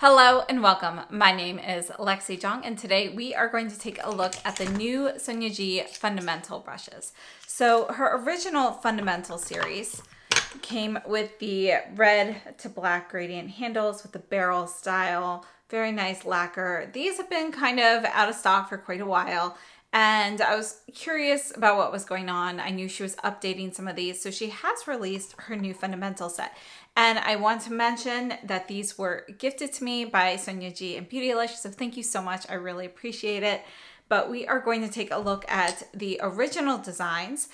Hello and welcome. My name is Lexi Jong and today we are going to take a look at the new Sonia G fundamental brushes. So her original fundamental series came with the red to black gradient handles with the barrel style, very nice lacquer. These have been kind of out of stock for quite a while and I was curious about what was going on. I knew she was updating some of these, so she has released her new fundamental set. And I want to mention that these were gifted to me by Sonia G and Beautylish, so thank you so much. I really appreciate it. But we are going to take a look at the original designs.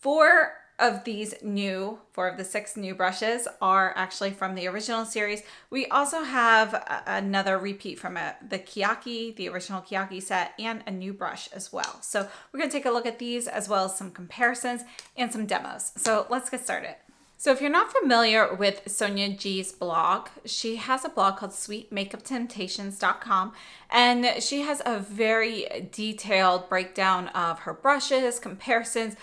Four of the six new brushes are actually from the original series. We also have another repeat from the original Keyaki set, and a new brush as well. So we're going to take a look at these as well as some comparisons and some demos. So let's get started. So if you're not familiar with Sonia G's blog, she has a blog called SweetMakeupTemptations.com, and she has a very detailed breakdown of her brushes, comparisons,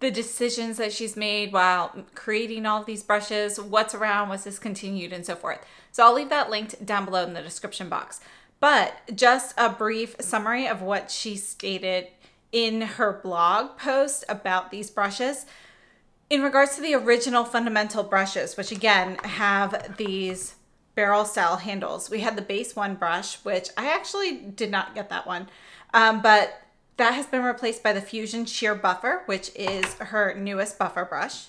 the decisions that she's made while creating all of these brushes, what's around, what's discontinued, and so forth. So I'll leave that linked down below in the description box. But just a brief summary of what she stated in her blog post about these brushes. In regards to the original fundamental brushes, which again have these barrel style handles, we had the base one brush, which I actually did not get that one, but that has been replaced by the Fusion Sheer Buffer, which is her newest buffer brush.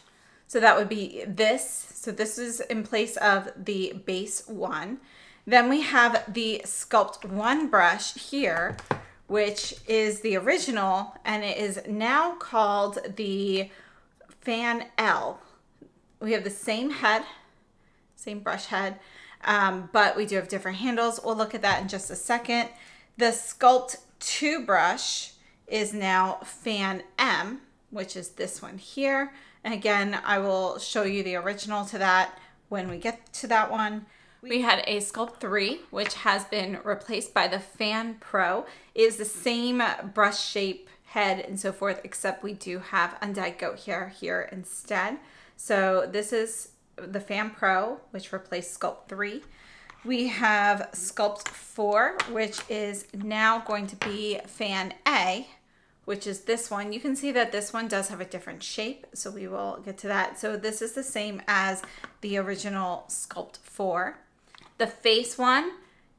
So that would be this. So this is in place of the base one. Then we have the Sculpt One brush here, which is the original, and it is now called the Fan L. We have the same head, same brush head, but we do have different handles. We'll look at that in just a second. The Sculpt 2 brush is now Fan M, which is this one here. And again, I will show you the original to that when we get to that one. We had a Sculpt 3, which has been replaced by the Fan Pro. It is the same brush shape, head, and so forth, except we do have undyed goat hair here instead. So this is the Fan Pro, which replaced Sculpt 3. We have Sculpt 4, which is now going to be Fan A, which is this one. You can see that this one does have a different shape, so we will get to that. So this is the same as the original Sculpt 4. The Face One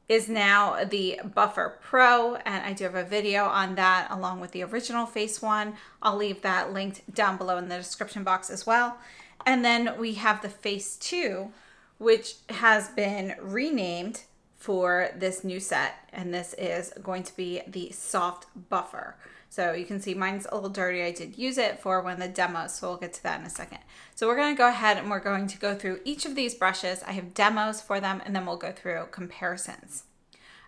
is now the Buffer Pro, and I do have a video on that along with the original Face One. I'll leave that linked down below in the description box as well. And then we have the Face Two, which has been renamed for this new set, and this is going to be the Soft Buffer. So you can see mine's a little dirty. I did use it for one of the demos, so we'll get to that in a second. So we're gonna go ahead and we're going to go through each of these brushes. I have demos for them and then we'll go through comparisons.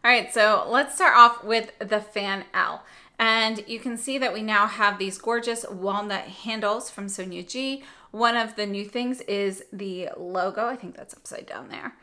All right, so let's start off with the Fan L. And you can see that we now have these gorgeous walnut handles from Sonia G. One of the new things is the logo. I think that's upside down there.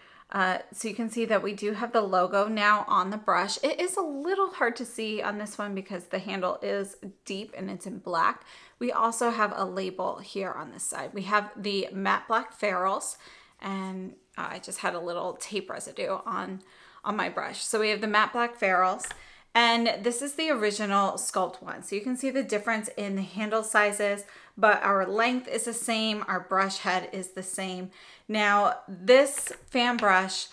So you can see that we do have the logo now on the brush. It is a little hard to see on this one because the handle is deep and it's in black. We also have a label here on this side. We have the matte black ferrules, and I just had a little tape residue on my brush. So we have the matte black ferrules, and this is the original Sculpt One. So you can see the difference in the handle sizes, but our length is the same, our brush head is the same. Now this fan brush,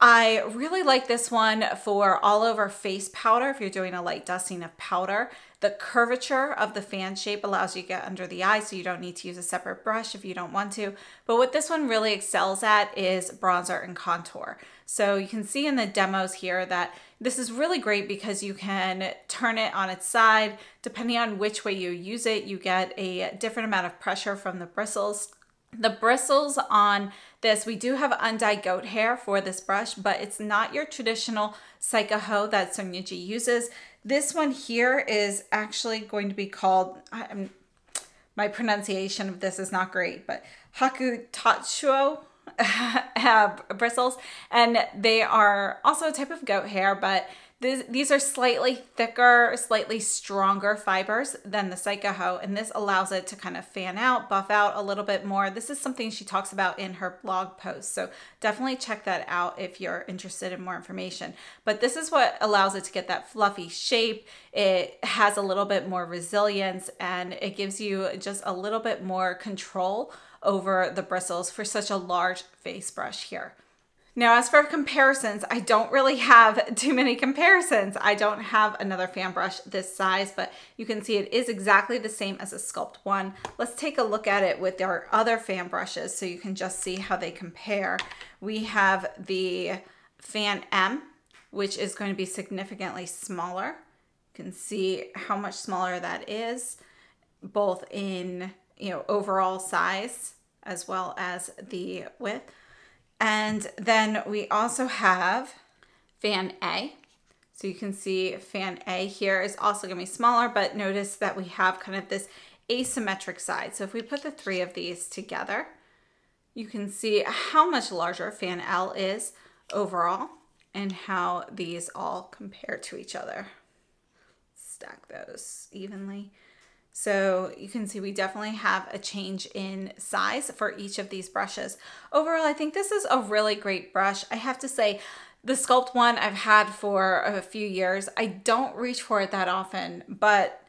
I really like this one for all over face powder. If you're doing a light dusting of powder, the curvature of the fan shape allows you to get under the eye, so you don't need to use a separate brush if you don't want to. But what this one really excels at is bronzer and contour. So you can see in the demos here that this is really great because you can turn it on its side. Depending on which way you use it, you get a different amount of pressure from the bristles. The bristles on this, we do have undyed goat hair for this brush, but it's not your traditional Saikoho that Sonia G uses. This one here is actually going to be called, my pronunciation of this is not great, but Hakutatsuo bristles, and they are also a type of goat hair, but these are slightly thicker, slightly stronger fibers than the Saikoho, and this allows it to kind of fan out, buff out a little bit more. This is something she talks about in her blog post, so definitely check that out if you're interested in more information. But this is what allows it to get that fluffy shape. It has a little bit more resilience, and it gives you just a little bit more control over the bristles for such a large face brush here. Now, as for comparisons, I don't really have too many comparisons. I don't have another fan brush this size, but you can see it is exactly the same as a Sculpt One. Let's take a look at it with our other fan brushes so you can just see how they compare. We have the Fan M, which is going to be significantly smaller. You can see how much smaller that is, both in, you know, overall size as well as the width. And then we also have Fan A. So you can see Fan A here is also going to be smaller, but notice that we have kind of this asymmetric side. So if we put the three of these together, you can see how much larger Fan L is overall and how these all compare to each other. Stack those evenly. So you can see we definitely have a change in size for each of these brushes. Overall, I think this is a really great brush. I have to say, the Sculpt One I've had for a few years. I don't reach for it that often, but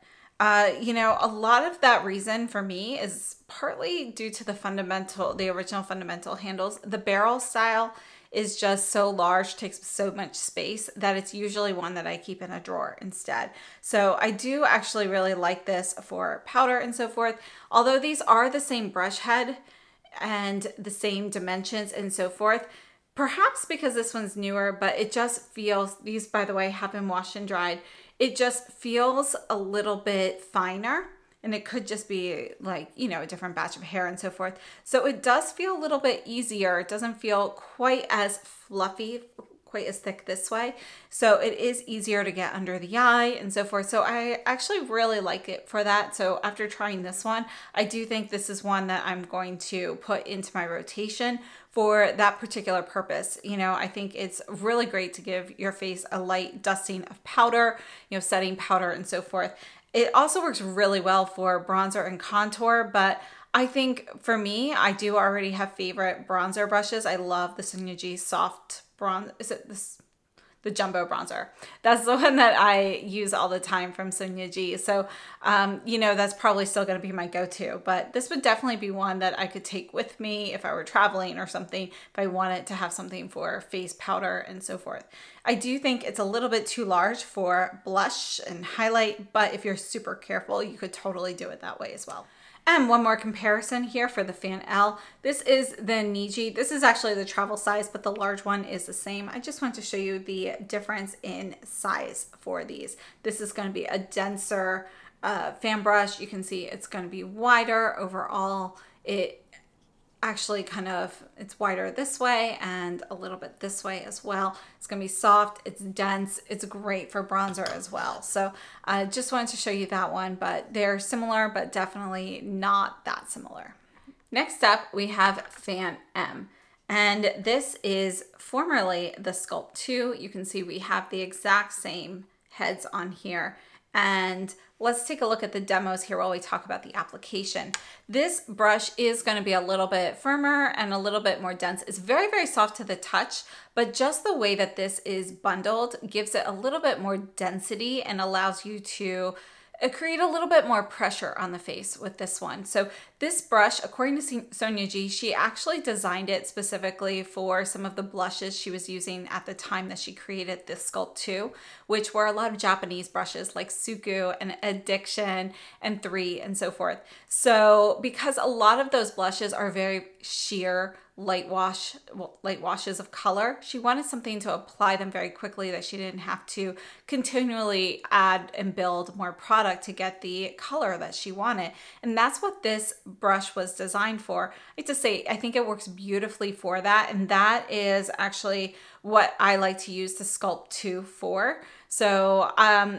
you know, a lot of that reason for me is partly due to the original fundamental handles. The barrel style is just so large, takes so much space, that it's usually one that I keep in a drawer instead. So I do actually really like this for powder and so forth. Although these are the same brush head and the same dimensions and so forth, perhaps because this one's newer, but it just feels, these by the way have been washed and dried, it just feels a little bit finer. And it could just be like, you know, a different batch of hair and so forth. So it does feel a little bit easier. It doesn't feel quite as fluffy, quite as thick this way. So it is easier to get under the eye and so forth. So I actually really like it for that. So after trying this one, I do think this is one that I'm going to put into my rotation for that particular purpose. You know, I think it's really great to give your face a light dusting of powder, you know, setting powder and so forth. It also works really well for bronzer and contour, but I think for me, I do already have favorite bronzer brushes. I love the Sonia G Soft Bronze, is it this? The Jumbo Bronzer. That's the one that I use all the time from Sonia G. So, you know, that's probably still gonna be my go-to, but this would definitely be one that I could take with me if I were traveling or something, if I wanted to have something for face powder and so forth. I do think it's a little bit too large for blush and highlight, but if you're super careful, you could totally do it that way as well. And one more comparison here for the Fan L. This is the Niji. This is actually the travel size, but the large one is the same. I just want to show you the difference in size for these. This is going to be a denser fan brush. You can see it's going to be wider overall. It actually kind of, it's wider this way and a little bit this way as well. It's going to be soft, it's dense, it's great for bronzer as well. So I just wanted to show you that one, but they're similar, but definitely not that similar. Next up, we have Fan M, and this is formerly the Sculpt 2. You can see we have the exact same heads on here. And let's take a look at the demos here while we talk about the application. This brush is going to be a little bit firmer and a little bit more dense. It's very, very soft to the touch, but just the way that this is bundled gives it a little bit more density and allows you to create a little bit more pressure on the face with this one. So this brush, according to Sonia G, she actually designed it specifically for some of the blushes she was using at the time that she created this Sculpt 2, which were a lot of Japanese brushes like Suku and Addiction and Three and so forth. So because a lot of those blushes are very sheer, light washes of color, she wanted something to apply them very quickly that she didn't have to continually add and build more product to get the color that she wanted. And that's what this brush was designed for. I have to say, I think it works beautifully for that. And that is actually what I like to use the Sculpt 2 for. So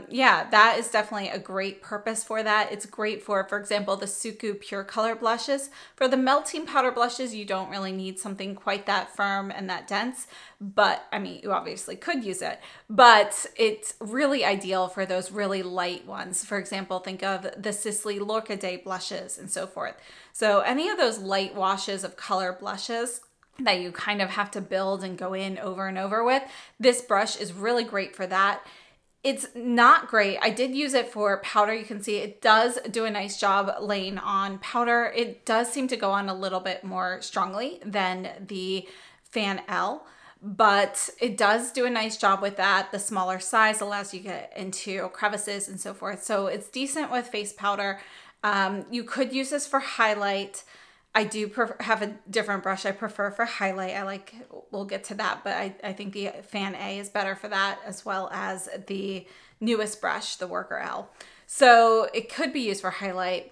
yeah, that is definitely a great purpose for that. It's great for example, the Suku Pure Color blushes. For the melting powder blushes, you don't really need something quite that firm and that dense, but I mean, you obviously could use it, but it's really ideal for those really light ones. For example, think of the Sisley Lorcaday blushes and so forth. So any of those light washes of color blushes that you kind of have to build and go in over and over with, this brush is really great for that. It's not great. I did use it for powder. You can see it does do a nice job laying on powder. It does seem to go on a little bit more strongly than the Fan L, but it does do a nice job with that. The smaller size allows you to get into crevices and so forth. So it's decent with face powder. You could use this for highlight. I do have a different brush I prefer for highlight. We'll get to that, but I think the Fan A is better for that, as well as the newest brush, the Worker L. So it could be used for highlight.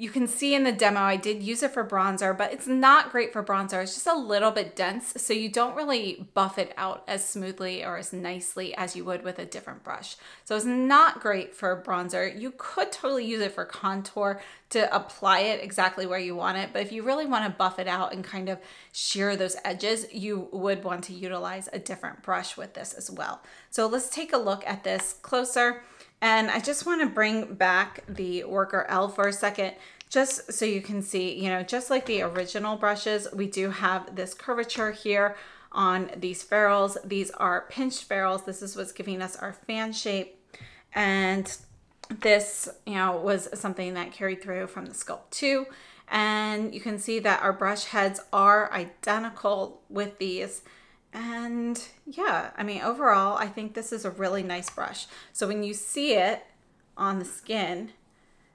You can see in the demo, I did use it for bronzer, but it's not great for bronzer. It's just a little bit dense, so you don't really buff it out as smoothly or as nicely as you would with a different brush. So it's not great for bronzer. You could totally use it for contour, to apply it exactly where you want it, but if you really want to buff it out and kind of sheer those edges, you would want to utilize a different brush with this as well. So let's take a look at this closer, and I just want to bring back the Worker L for a second, just so you can see, you know, just like the original brushes, we do have this curvature here on these ferrules. These are pinched ferrules. This is what's giving us our fan shape, and this, you know, was something that carried through from the Sculpt 2. And you can see that our brush heads are identical with these. And yeah, I mean, overall, I think this is a really nice brush. So when you see it on the skin,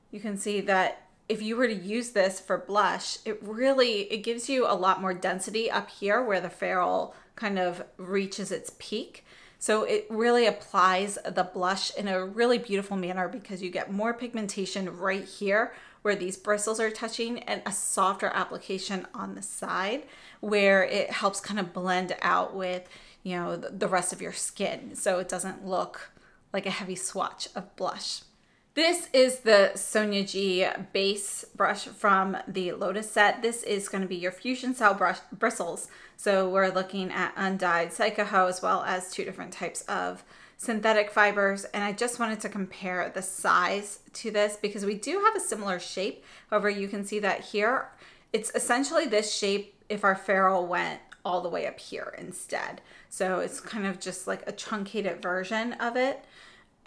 you can see that if you were to use this for blush, it gives you a lot more density up here where the ferrule kind of reaches its peak. So it really applies the blush in a really beautiful manner, because you get more pigmentation right here where these bristles are touching, and a softer application on the side where it helps kind of blend out with, you know, the rest of your skin, so it doesn't look like a heavy swatch of blush. This is the Sonia G base brush from the Lotus set. This is going to be your fusion cell brush bristles. So we're looking at undyed Saikoho, as well as two different types of synthetic fibers. And I just wanted to compare the size to this, because we do have a similar shape. However, you can see that here, it's essentially this shape if our ferrule went all the way up here instead. So it's kind of just like a truncated version of it,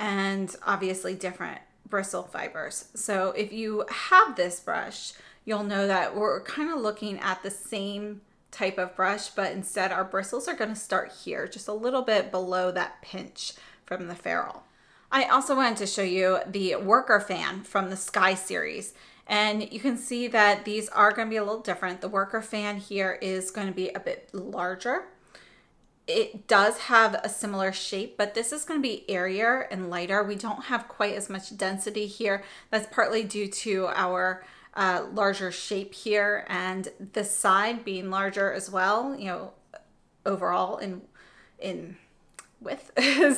and obviously different bristle fibers. So if you have this brush, you'll know that we're kind of looking at the same type of brush, but instead our bristles are going to start here, just a little bit below that pinch from the ferrule. I also wanted to show you the Worker Fan from the Sky Series, and you can see that these are going to be a little different. The Worker Fan here is going to be a bit larger. It does have a similar shape, but this is going to be airier and lighter. We don't have quite as much density here. That's partly due to our larger shape here, and the side being larger as well, you know, overall in width.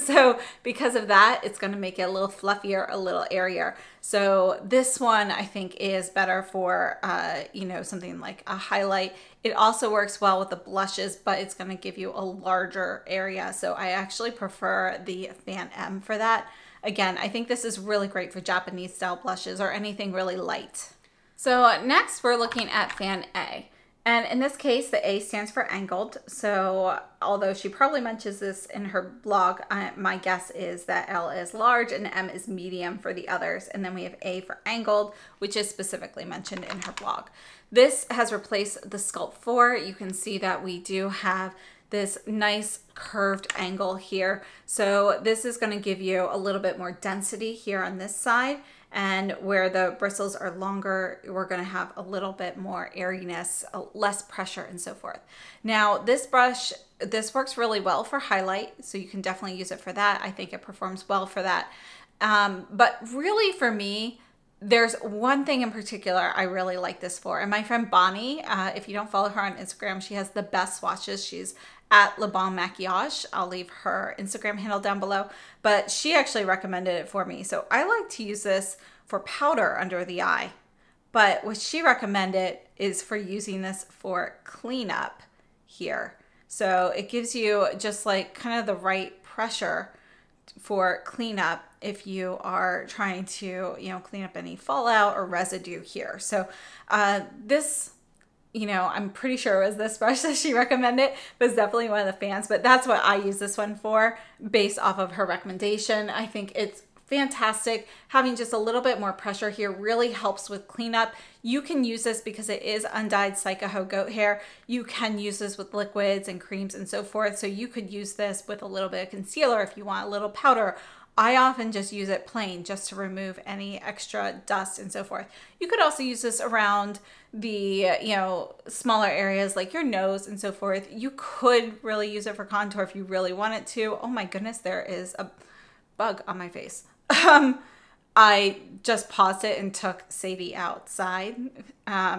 So because of that, it's going to make it a little fluffier, a little airier. So this one I think is better for, you know, something like a highlight. It also works well with the blushes, but it's going to give you a larger area. So I actually prefer the Fan M for that. Again, I think this is really great for Japanese style blushes or anything really light. So next we're looking at Fan A. And in this case, the A stands for angled. So although she probably mentions this in her blog, my guess is that L is large and M is medium for the others. And then we have A for angled, which is specifically mentioned in her blog. This has replaced the Sculpt 4. You can see that we do have this nice curved angle here. So this is going to give you a little bit more density here on this side. And where the bristles are longer, we're going to have a little bit more airiness, less pressure, and so forth. Now, this brush, this works really well for highlight, so you can definitely use it for that. I think it performs well for that. But really, for me, there's one thing in particular I really like this for. And my friend Bonnie, if you don't follow her on Instagram, she has the best swatches. She's at Le Bon Maquillage. I'll leave her Instagram handle down below, but she actually recommended it for me. So I like to use this for powder under the eye, but what she recommended is for using this for cleanup here. So it gives you just like kind of the right pressure for cleanup if you are trying to, you know, clean up any fallout or residue here. So this, you know, I'm pretty sure it was this brush that she recommended, but it's definitely one of the fans, but that's what I use this one for based off of her recommendation. I think it's fantastic. Having just a little bit more pressure here really helps with cleanup. You can use this because it is undyed Saikoho goat hair. You can use this with liquids and creams and so forth. So you could use this with a little bit of concealer if you want a little powder. I often just use it plain just to remove any extra dust and so forth. You could also use this around the, you know, smaller areas like your nose and so forth. You could really use it for contour if you really wanted to. Oh my goodness, there is a bug on my face. I just paused it and took Sadie outside.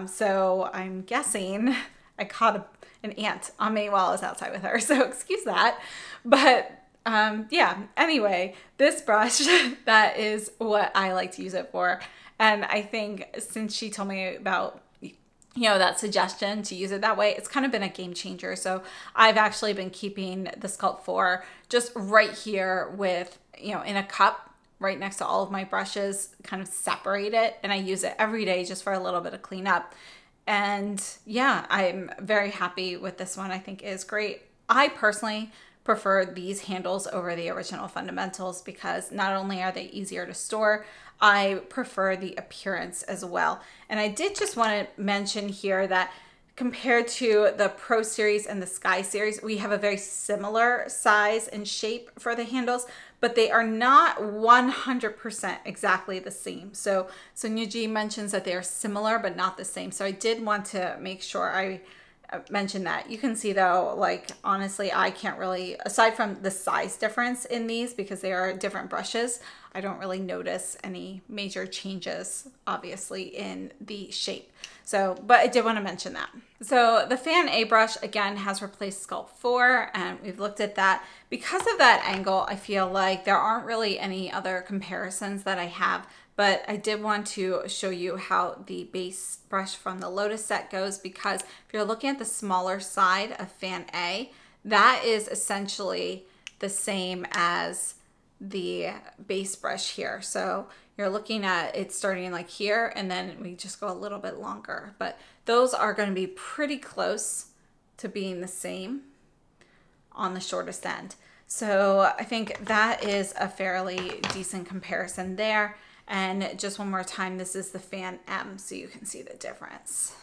So I'm guessing I caught an ant on me while I was outside with her. So excuse that. But yeah, anyway, this brush, that is what I like to use it for. And I think since she told me about, you know, that suggestion to use it that way, it's kind of been a game changer. So I've actually been keeping the Sculpt 4 just right here with, you know, in a cup right next to all of my brushes, kind of separate it, and I use it every day just for a little bit of cleanup. And yeah, I'm very happy with this one. I think it is great. I personally prefer these handles over the original fundamentals because not only are they easier to store, I prefer the appearance as well. And I did just want to mention here that compared to the Pro Series and the Sky Series, we have a very similar size and shape for the handles, but they are not 100% exactly the same. So Sonia G mentions that they are similar, but not the same. So I did want to make sure I mentioned that. You can see though, like honestly, I can't really, aside from the size difference in these, because they are different brushes, I don't really notice any major changes, obviously, in the shape. So, but I did want to mention that. So the Fan A brush, again, has replaced Sculpt 4, and we've looked at that. Because of that angle, I feel like there aren't really any other comparisons that I have, but I did want to show you how the base brush from the Lotus set goes, because if you're looking at the smaller side of Fan A, that is essentially the same as the base brush here. So you're looking at it starting like here, and then we just go a little bit longer, but those are going to be pretty close to being the same on the shortest end. So I think that is a fairly decent comparison there. And just one more time, this is the Fan M, so you can see the difference.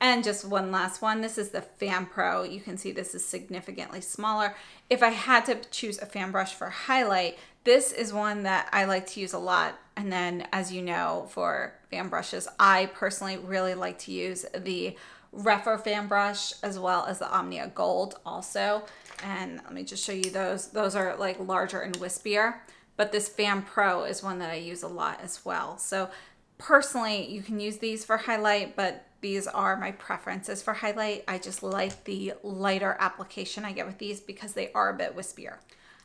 And just one last one, this is the Fan Pro. You can see this is significantly smaller. If I had to choose a fan brush for highlight, this is one that I like to use a lot. And then, as you know, for fan brushes, I personally really like to use the Reffer fan brush as well as the Omnia Gold also. And let me just show you those. Those are like larger and wispier, but this Fan Pro is one that I use a lot as well. So personally, you can use these for highlight, but these are my preferences for highlight. I just like the lighter application I get with these because they are a bit wispier.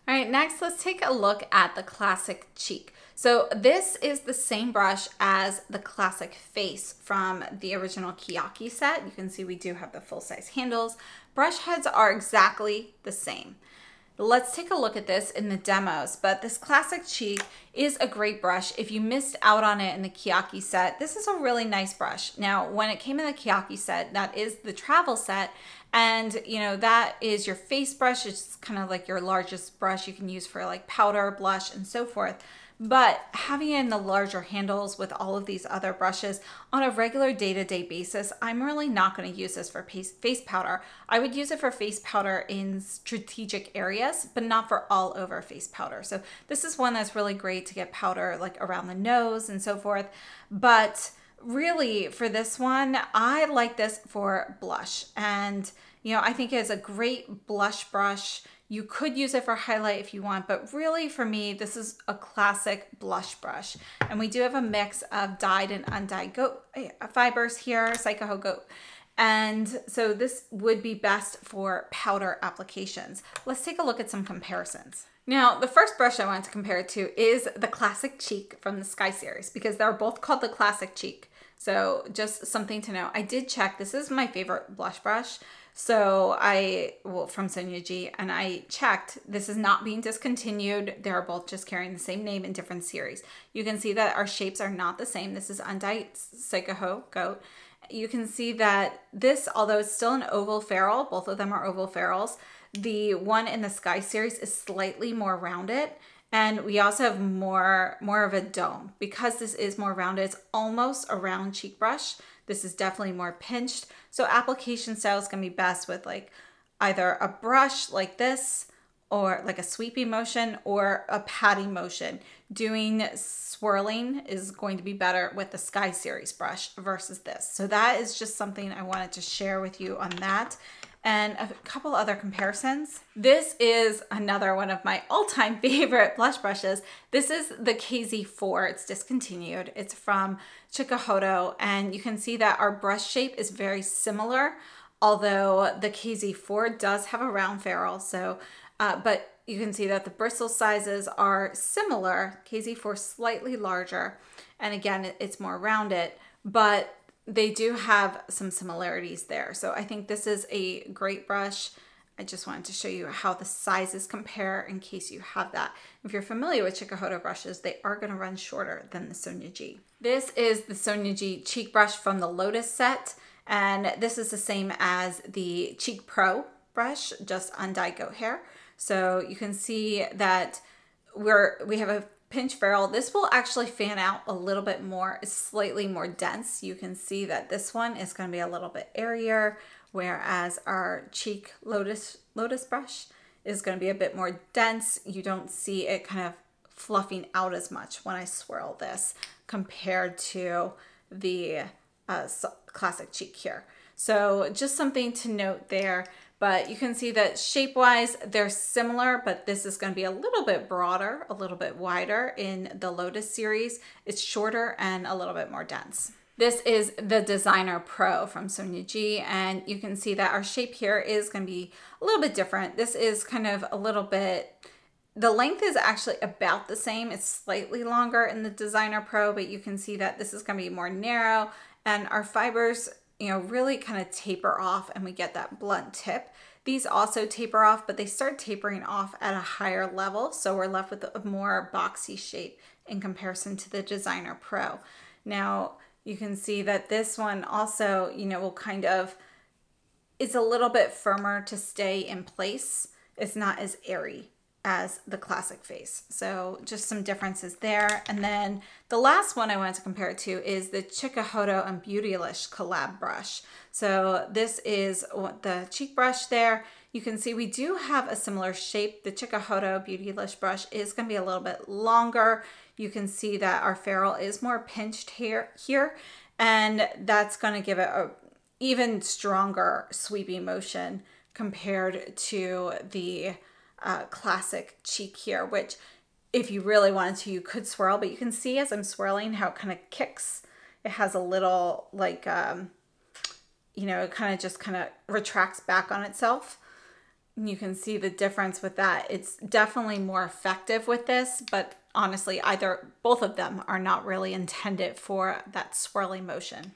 All right, next let's take a look at the Classic Cheek. So this is the same brush as the Classic Face from the original Keyaki set. You can see we do have the full-size handles. Brush heads are exactly the same. Let's take a look at this in the demos, but this Classic Cheek is a great brush. If you missed out on it in the Keyaki set, this is a really nice brush. Now, when it came in the Keyaki set, that is the travel set, and you know, that is your face brush. It's kind of like your largest brush you can use for like powder, blush, and so forth. But having it in the larger handles with all of these other brushes on a regular day-to-day basis, I'm really not going to use this for face powder. I would use it for face powder in strategic areas, but not for all over face powder. So this is one that's really great to get powder like around the nose and so forth. But really for this one, I like this for blush. And you know, I think it's a great blush brush. You could use it for highlight if you want, but really for me, this is a classic blush brush. And we do have a mix of dyed and undyed goat fibers here, Saikoho goat, And so this would be best for powder applications. Let's take a look at some comparisons. Now, the first brush I wanted to compare it to is the Classic Cheek from the Sky Series, because they're both called the Classic Cheek. So just something to know. I did check, this is my favorite blush brush. So from Sonia G, and I checked, this is not being discontinued. They're both just carrying the same name in different series. You can see that our shapes are not the same. This is Undyed Saikoho Goat. You can see that this, although it's still an oval ferrule, both of them are oval ferrules, the one in the Sky Series is slightly more rounded, and we also have more of a dome. Because this is more rounded, it's almost a round cheek brush. This is definitely more pinched. So application styles can be best with like either a brush like this, or like a sweepy motion or a patting motion. Doing swirling is going to be better with the Sky Series brush versus this. So that is just something I wanted to share with you on that. And a couple other comparisons. This is another one of my all-time favorite blush brushes. This is the KZ4. It's discontinued. It's from Chikahoto, and you can see that our brush shape is very similar, although the KZ4 does have a round ferrule. So but you can see that the bristle sizes are similar, KZ4 slightly larger, and again, it's more rounded, but they do have some similarities there. So I think this is a great brush. I just wanted to show you how the sizes compare in case you have that. If you're familiar with Chikahoto brushes, they are gonna run shorter than the Sonia G. This is the Sonia G cheek brush from the Lotus set, and this is the same as the Cheek Pro brush, just undyed goat hair. So you can see that we have a pinch ferrule. This will actually fan out a little bit more. It's slightly more dense. You can see that this one is going to be a little bit airier, whereas our cheek Lotus brush is going to be a bit more dense. You don't see it kind of fluffing out as much when I swirl this compared to the Classic Cheek here. So just something to note there. But you can see that shape-wise, they're similar, but this is gonna be a little bit broader, a little bit wider in the Lotus series. It's shorter and a little bit more dense. This is the Designer Pro from Sonia G, and you can see that our shape here is gonna be a little bit different. This is kind of a little bit, the length is actually about the same. It's slightly longer in the Designer Pro, but you can see that this is gonna be more narrow, and our fibers, you know, really kind of taper off, and we get that blunt tip. These also taper off, but they start tapering off at a higher level, so we're left with a more boxy shape in comparison to the Designer Pro. Now, you can see that this one also, you know, will kind of, it's a little bit firmer to stay in place. It's not as airy as the Classic Face. So just some differences there. And then the last one I wanted to compare it to is the Chikahoto and Beautylish collab brush. So this is the cheek brush there. You can see we do have a similar shape. The Chikahoto Beautylish brush is gonna be a little bit longer. You can see that our ferrule is more pinched here, and that's gonna give it a even stronger sweepy motion compared to the Classic Cheek here, which if you really wanted to, you could swirl, but you can see as I'm swirling how it kind of kicks. It has a little like, you know, it kind of just kind of retracts back on itself. And you can see the difference with that. It's definitely more effective with this, but honestly, both of them are not really intended for that swirly motion.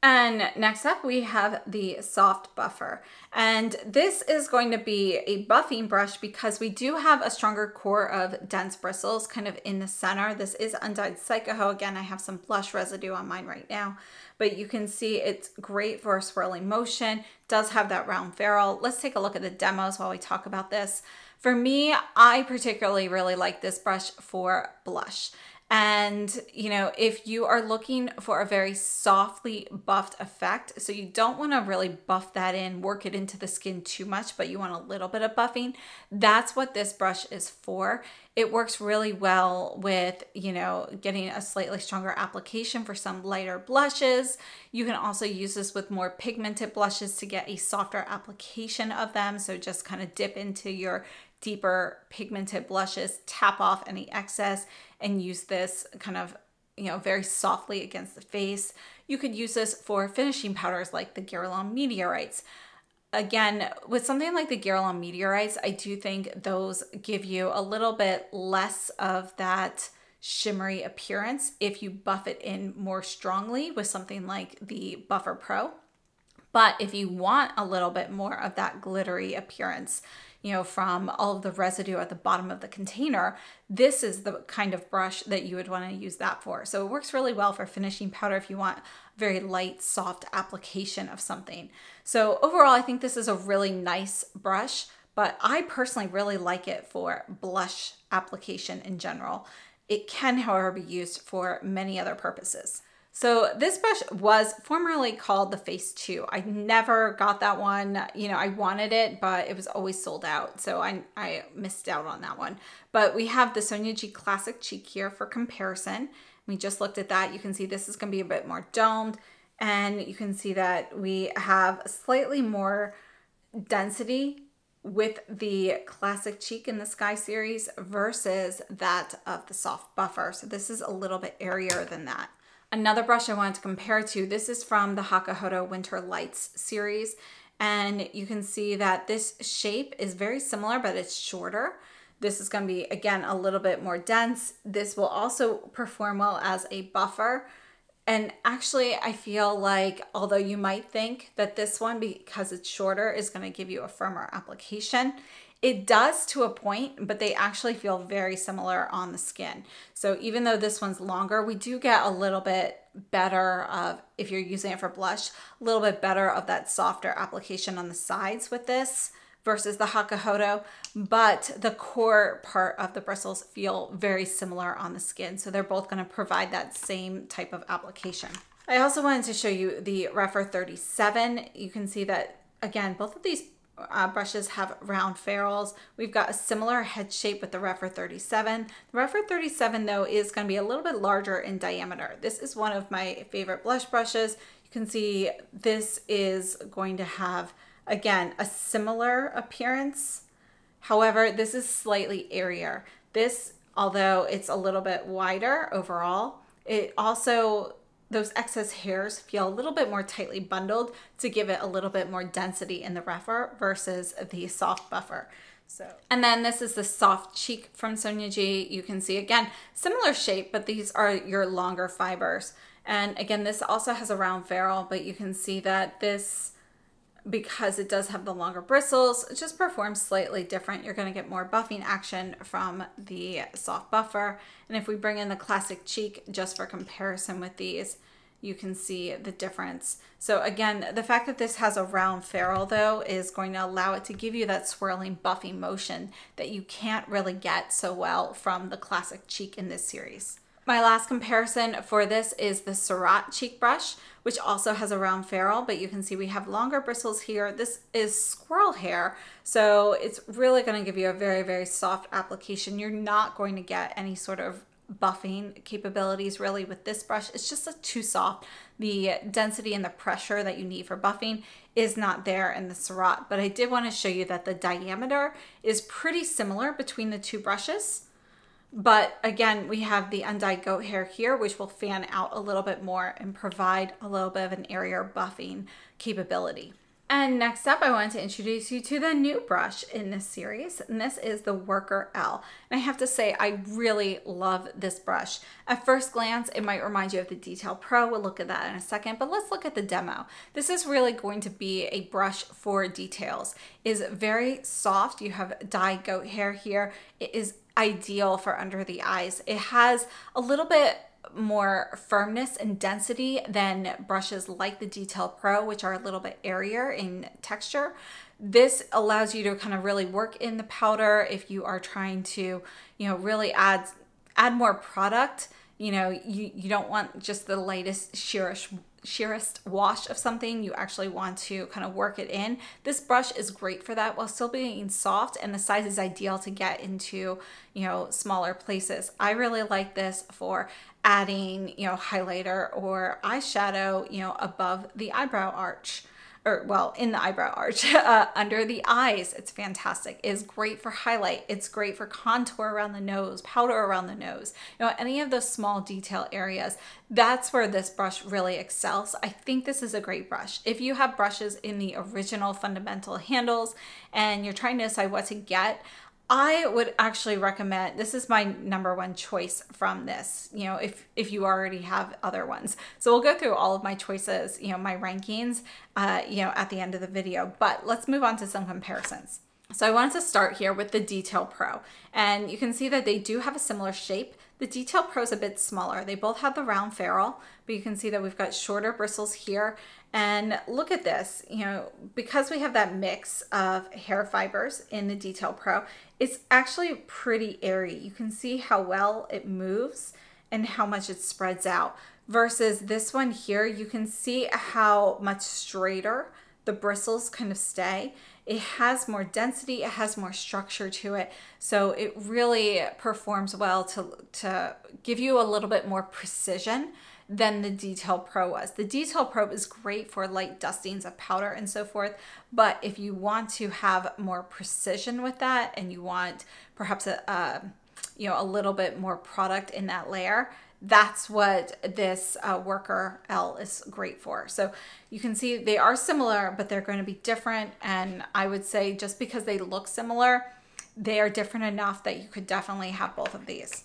And next up, we have the Soft Buffer. And this is going to be a buffing brush because we do have a stronger core of dense bristles kind of in the center. This is Undyed Saikoho. Again, I have some blush residue on mine right now, but you can see it's great for a swirling motion. It does have that round ferrule. Let's take a look at the demos while we talk about this. For me, I particularly really like this brush for blush. And, you know, if you are looking for a very softly buffed effect, so you don't want to really buff that in, work it into the skin too much, but you want a little bit of buffing, that's what this brush is for. It works really well with, you know, getting a slightly stronger application for some lighter blushes. You can also use this with more pigmented blushes to get a softer application of them. So just kind of dip into your deeper pigmented blushes, tap off any excess, and use this kind of, you know, very softly against the face. You could use this for finishing powders like the Guerlain Meteorites. Again, with something like the Guerlain Meteorites, I do think those give you a little bit less of that shimmery appearance if you buff it in more strongly with something like the Buffer Pro. But if you want a little bit more of that glittery appearance, you know, from all of the residue at the bottom of the container, this is the kind of brush that you would want to use that for. So it works really well for finishing powder if you want very light, soft application of something. So overall, I think this is a really nice brush, but I personally really like it for blush application in general. It can, however, be used for many other purposes. So this brush was formerly called the Face Two. I never got that one. You know, I wanted it, but it was always sold out. So I missed out on that one. But we have the Sonia G Classic Cheek here for comparison. We just looked at that. You can see this is going to be a bit more domed. And you can see that we have slightly more density with the Classic Cheek in the Sky Series versus that of the Soft Buffer. So this is a little bit airier than that. Another brush I wanted to compare to, this is from the Chikahoto Winter Lights series, and you can see that this shape is very similar, but it's shorter. This is going to be, again, a little bit more dense. This will also perform well as a buffer. And actually, I feel like, although you might think that this one, because it's shorter, is going to give you a firmer application, it does to a point, but they actually feel very similar on the skin. So even though this one's longer, we do get a little bit better of, if you're using it for blush, a little bit better of that softer application on the sides with this versus the Chikahoto, but the core part of the bristles feel very similar on the skin. So they're both going to provide that same type of application. I also wanted to show you the Reffer 37. You can see that, again, both of these brushes have round ferrules. We've got a similar head shape with the Reffer 37. The Reffer 37, though, is going to be a little bit larger in diameter. This is one of my favorite blush brushes. You can see this is going to have, again, a similar appearance. However, this is slightly airier. This, although it's a little bit wider overall, it also, those excess hairs feel a little bit more tightly bundled to give it a little bit more density in the Reffer versus the Soft Buffer. So, and then this is the Soft Cheek from Sonia G. You can see, again, similar shape, but these are your longer fibers. And again, this also has a round ferrule, but you can see that this, because it does have the longer bristles, it just performs slightly different. You're going to get more buffing action from the Soft Buffer. And if we bring in the Classic Cheek just for comparison with these, you can see the difference. So again, the fact that this has a round ferrule, though, is going to allow it to give you that swirling buffing motion that you can't really get so well from the Classic Cheek in this series. My last comparison for this is the Surratt cheek brush, which also has a round ferrule, but you can see we have longer bristles here. This is squirrel hair, so it's really going to give you a very, very soft application. You're not going to get any sort of buffing capabilities really with this brush. It's just too soft. The density and the pressure that you need for buffing is not there in the Surratt, but I did want to show you that the diameter is pretty similar between the two brushes. But again, we have the undyed goat hair here, which will fan out a little bit more and provide a little bit of an airier buffing capability. And next up, I wanted to introduce you to the new brush in this series, and this is the Worker L. And I have to say, I really love this brush. At first glance, it might remind you of the Detail Pro. We'll look at that in a second, but let's look at the demo. This is really going to be a brush for details. It is very soft. You have dyed goat hair here. It is ideal for under the eyes. It has a little bit more firmness and density than brushes like the Detail Pro, which are a little bit airier in texture. This allows you to kind of really work in the powder if you are trying to, you know, really add more product. You know, you don't want just the lightest, sheerest wash of something. You actually want to kind of work it in. This brush is great for that while still being soft, and the size is ideal to get into, you know, smaller places. I really like this for adding, you know, highlighter or eyeshadow, you know, above the eyebrow arch. or well, in the eyebrow arch, under the eyes. It's fantastic. It's great for highlight. It's great for contour around the nose, powder around the nose, you know, any of those small detail areas. That's where this brush really excels. I think this is a great brush. If you have brushes in the original fundamental handles and you're trying to decide what to get, I would actually recommend, this is my number one choice from this, you know, if you already have other ones. So we'll go through all of my choices, you know, my rankings, you know, at the end of the video, but let's move on to some comparisons. So I wanted to start here with the Detail Pro, and you can see that they do have a similar shape. The Detail Pro is a bit smaller. They both have the round ferrule, but you can see that we've got shorter bristles here. And look at this, you know, because we have that mix of hair fibers in the Detail Pro, it's actually pretty airy. You can see how well it moves and how much it spreads out. Versus this one here, you can see how much straighter the bristles kind of stay. It has more density, it has more structure to it. So it really performs well to give you a little bit more precision than the Detail Pro was. The Detail Pro is great for light dustings of powder and so forth, but if you want to have more precision with that and you want perhaps a you know, a little bit more product in that layer, that's what this Worker L is great for. So you can see they are similar, but they're going to be different. And I would say just because they look similar, they are different enough that you could definitely have both of these.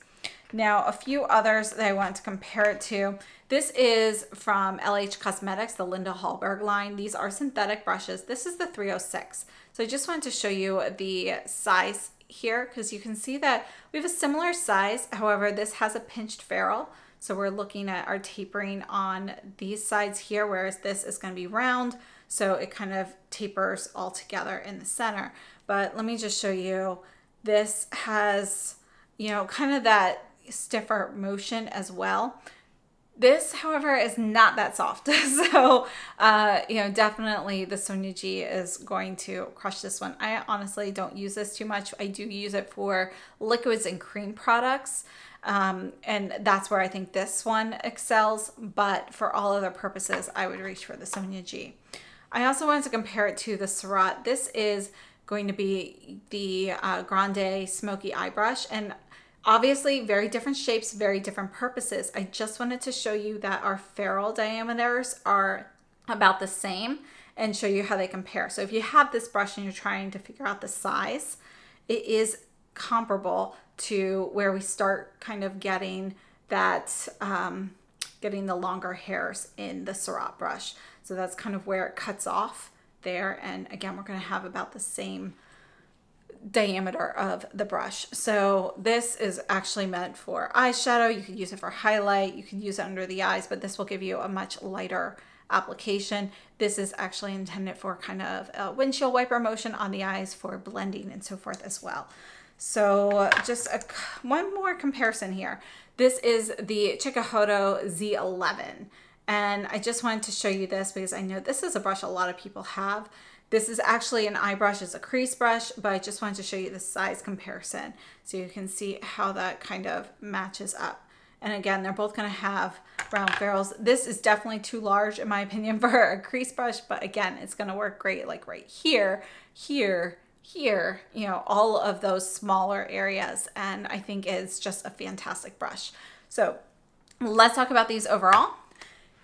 Now, a few others that I want to compare it to. This is from LH Cosmetics, the Linda Hallberg line. These are synthetic brushes. This is the 306. So I just wanted to show you the size here, because you can see that we have a similar size. However, this has a pinched ferrule. So we're looking at our tapering on these sides here, whereas this is going to be round. So it kind of tapers all together in the center. But let me just show you, this has, you know, kind of that stiffer motion as well. This, however, is not that soft. So, you know, definitely the Sonia G is going to crush this one. I honestly don't use this too much. I do use it for liquids and cream products. And that's where I think this one excels. But for all other purposes, I would reach for the Sonia G. I also wanted to compare it to the Surratt. This is going to be the Grande Smoky Eye Brush. And obviously, very different shapes, very different purposes. I just wanted to show you that our ferrule diameters are about the same and show you how they compare. So if you have this brush and you're trying to figure out the size, it is comparable to where we start kind of getting that, getting the longer hairs in the Surratt brush. So that's kind of where it cuts off there. And again, we're gonna have about the same diameter of the brush. So this is actually meant for eyeshadow. You could use it for highlight, you could use it under the eyes, but this will give you a much lighter application. This is actually intended for kind of a windshield wiper motion on the eyes for blending and so forth as well. So just one more comparison here. This is the Chikahoto Z11. And I just wanted to show you this because I know this is a brush a lot of people have. This is actually an eye brush, it's a crease brush, but I just wanted to show you the size comparison so you can see how that kind of matches up. And again, they're both gonna have round ferrules. This is definitely too large in my opinion for a crease brush, but again, it's gonna work great like right here, here, here, you know, all of those smaller areas. And I think it's just a fantastic brush. So let's talk about these overall.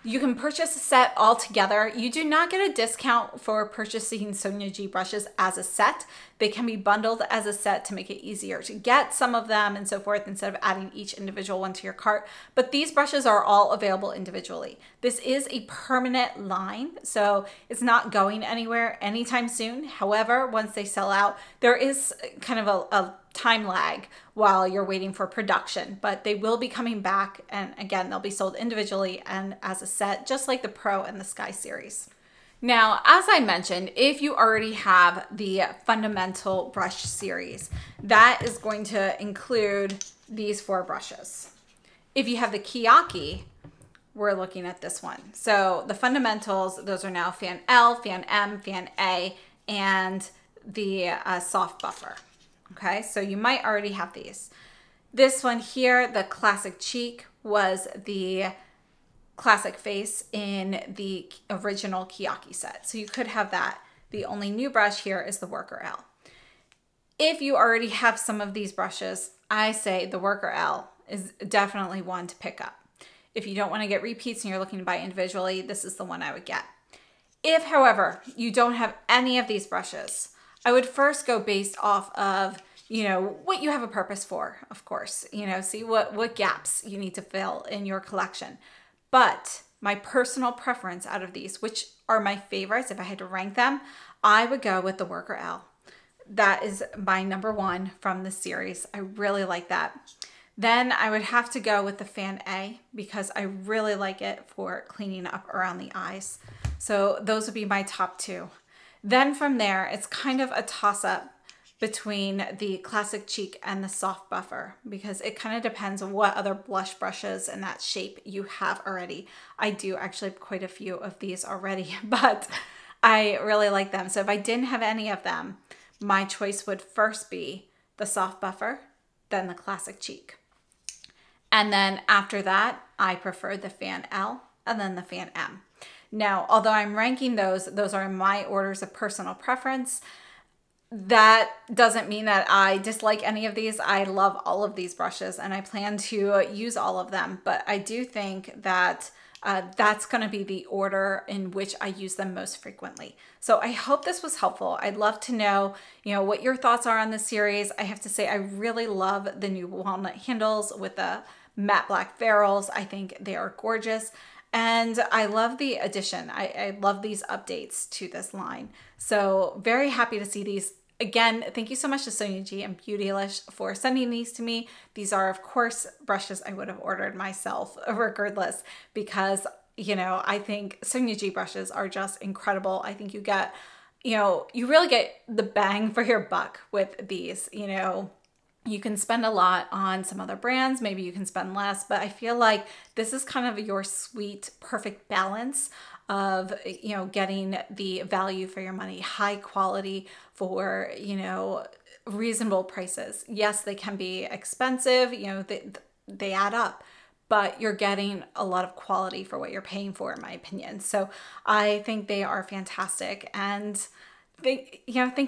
You can purchase a set all together. You do not get a discount for purchasing Sonia G brushes as a set. They can be bundled as a set to make it easier to get some of them and so forth instead of adding each individual one to your cart. But these brushes are all available individually. This is a permanent line, so it's not going anywhere anytime soon. However, once they sell out, there is kind of a time lag while you're waiting for production, but they will be coming back, and again, they'll be sold individually and as a set, just like the Pro and the Sky Series. Now, as I mentioned, if you already have the Fundamental Brush Series, that is going to include these four brushes. If you have the Keyaki, we're looking at this one. So the Fundamentals, those are now Fan L, Fan M, Fan A, and the Soft Buffer. Okay, so you might already have these. This one here, the Classic Cheek, was the Classic Face in the original Keyaki set. So you could have that. The only new brush here is the Worker L. If you already have some of these brushes, I say the Worker L is definitely one to pick up. If you don't want to get repeats and you're looking to buy individually, this is the one I would get. If, however, you don't have any of these brushes, I would first go based off of, you know, what you have a purpose for, of course. You know, see what gaps you need to fill in your collection. But my personal preference out of these, which are my favorites, if I had to rank them, I would go with the Worker L. That is my number one from the series. I really like that. Then I would have to go with the Fan A because I really like it for cleaning up around the eyes. So those would be my top two. Then from there, it's kind of a toss-up between the Classic Cheek and the Soft Buffer because it kind of depends on what other blush brushes and that shape you have already. I do actually have quite a few of these already, but I really like them. So if I didn't have any of them, my choice would first be the Soft Buffer, then the Classic Cheek. And then after that, I prefer the Fan L and then the Fan M. Now, although I'm ranking those are in my orders of personal preference. That doesn't mean that I dislike any of these. I love all of these brushes and I plan to use all of them, but I do think that that's going to be the order in which I use them most frequently. So I hope this was helpful. I'd love to know, you know, what your thoughts are on this series. I have to say I really love the new walnut handles with the matte black ferrules. I think they are gorgeous. And I love the addition. I love these updates to this line. So very happy to see these. Again, thank you so much to Sonia G and Beautylish for sending these to me. These are, of course, brushes I would have ordered myself regardless because, you know, I think Sonia G brushes are just incredible. I think you get, you know, you really get the bang for your buck with these, you know. You can spend a lot on some other brands, maybe you can spend less, but I feel like this is kind of your sweet, perfect balance of, you know, getting the value for your money, high quality for, you know, reasonable prices. Yes, they can be expensive, you know, they add up, but you're getting a lot of quality for what you're paying for, in my opinion. So I think they are fantastic. And thank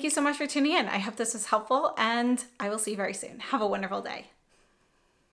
you so much for tuning in. I hope this was helpful and I will see you very soon. Have a wonderful day.